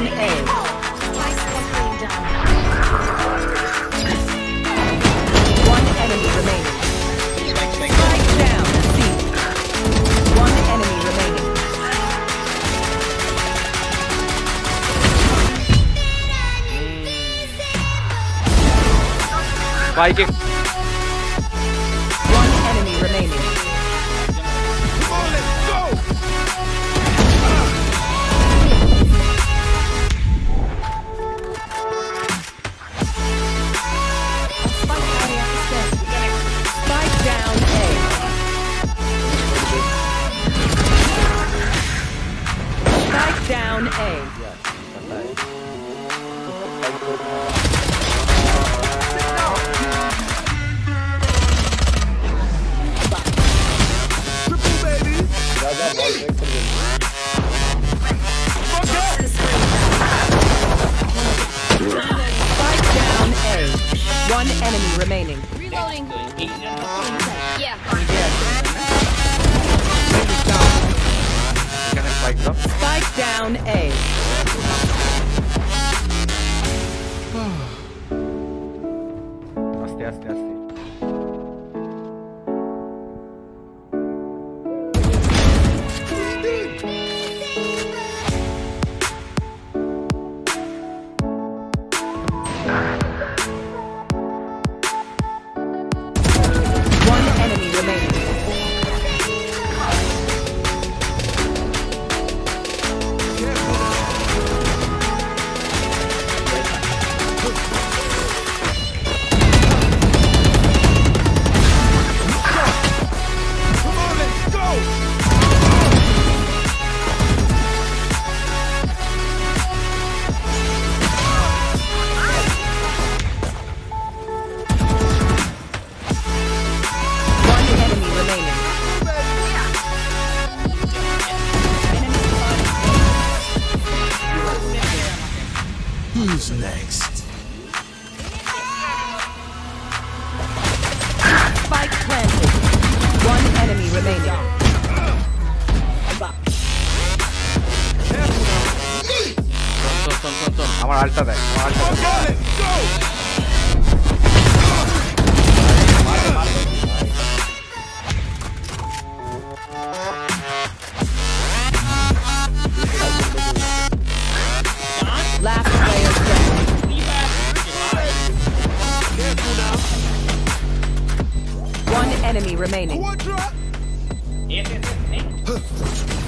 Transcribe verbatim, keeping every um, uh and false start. One enemy remaining. Come on, let's go. Spike down A. Spike down A. One enemy remaining. Reloading. Yeah. Spike down A. Aste, aste, aste. Who's next? Spike planted. One enemy remaining. I'm on altar there. I'm on altar there. Last player. Enemy remaining. Yes, yes, yes.